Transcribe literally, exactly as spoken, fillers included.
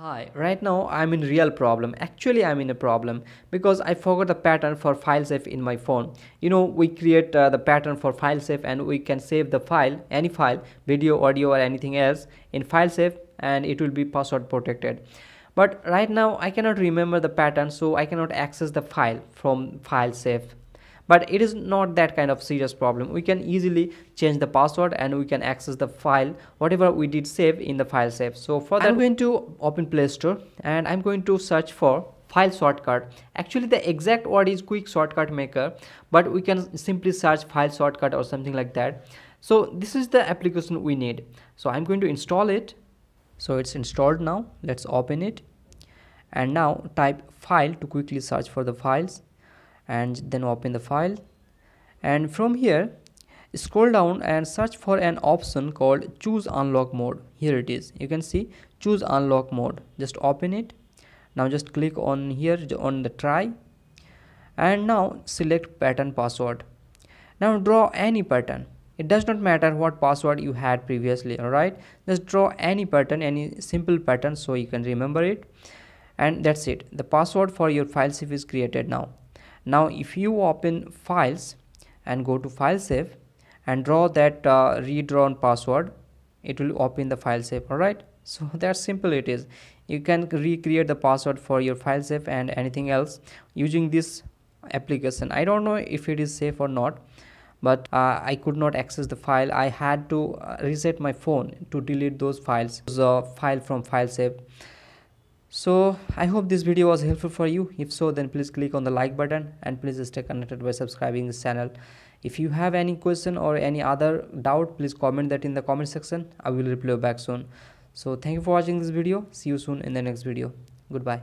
Hi, right now I'm in real problem. Actually, I'm in a problem because I forgot the pattern for file safe in my phone. You know, we create uh, the pattern for file safe and we can save the file, any file, video, audio or anything else in file safe, and it will be password protected. But right now I cannot remember the pattern, so I cannot access the file from file safe. But it is not that kind of serious problem. We can easily change the password and we can access the file, whatever we did save in the file safe. So for that, I'm going to open Play Store and I'm going to search for File Shortcut. Actually, the exact word is Quick Shortcut Maker, but we can simply search File Shortcut or something like that. So this is the application we need. So I'm going to install it. So it's installed now. Let's open it. And now type file to quickly search for the files, and then open the file, and from here scroll down and search for an option called choose unlock mode. Here it is, you can see choose unlock mode. Just open it. Now just click on here on the try, and now select pattern password. Now draw any pattern. It does not matter what password you had previously. Alright, just draw any pattern, any simple pattern, so you can remember it, and that's it. The password for your file safe is created now. Now if you open files and go to file safe and draw that uh, redrawn password, it will open the file safe. Alright, so that's simple it is. You can recreate the password for your file safe and anything else using this application. I don't know if it is safe or not, but uh, I could not access the file. I had to uh, reset my phone to delete those files, the file from file safe. So I hope this video was helpful for you. If so, then please click on the like button and please stay connected by subscribing this channel. If you have any question or any other doubt, please comment that in the comment section. I will reply back soon. So thank you for watching this video. See you soon in the next video. Goodbye.